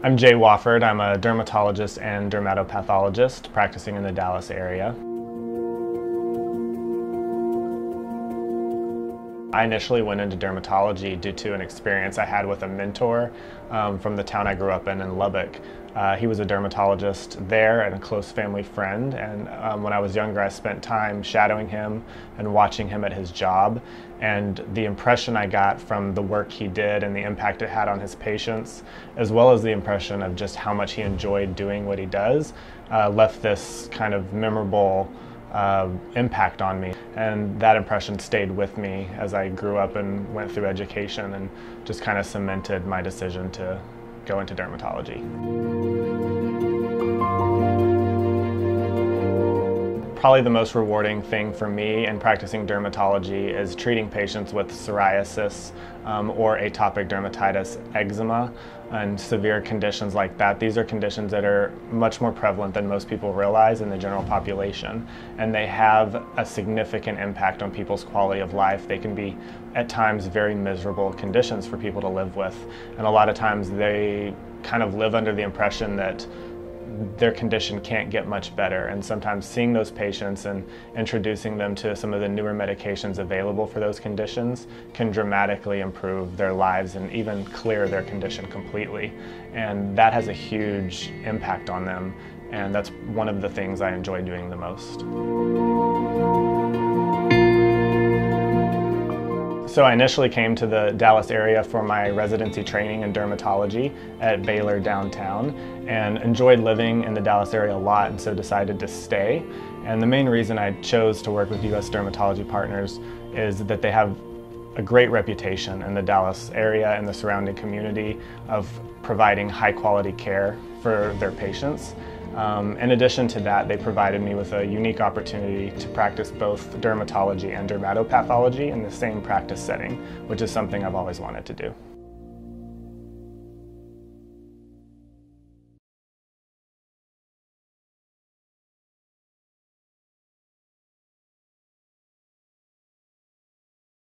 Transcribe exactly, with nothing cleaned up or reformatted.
I'm Jay Wofford. I'm a dermatologist and dermatopathologist practicing in the Dallas area. I initially went into dermatology due to an experience I had with a mentor um, from the town I grew up in, in Lubbock. Uh, he was a dermatologist there and a close family friend, and um, when I was younger I spent time shadowing him and watching him at his job, and the impression I got from the work he did and the impact it had on his patients, as well as the impression of just how much he enjoyed doing what he does, uh, left this kind of memorable Uh, impact on me, and that impression stayed with me as I grew up and went through education, and just kind of cemented my decision to go into dermatology. Probably the most rewarding thing for me in practicing dermatology is treating patients with psoriasis um, or atopic dermatitis, eczema, and severe conditions like that. These are conditions that are much more prevalent than most people realize in the general population, and they have a significant impact on people's quality of life. They can be, at times, very miserable conditions for people to live with, and a lot of times they kind of live under the impression that their condition can't get much better, and sometimes seeing those patients and introducing them to some of the newer medications available for those conditions can dramatically improve their lives and even clear their condition completely, and that has a huge impact on them, and that's one of the things I enjoy doing the most. So I initially came to the Dallas area for my residency training in dermatology at Baylor downtown, and enjoyed living in the Dallas area a lot, and so decided to stay. And the main reason I chose to work with U S Dermatology Partners is that they have a great reputation in the Dallas area and the surrounding community of providing high quality care for their patients. Um, in addition to that, they provided me with a unique opportunity to practice both dermatology and dermatopathology in the same practice setting, which is something I've always wanted to do.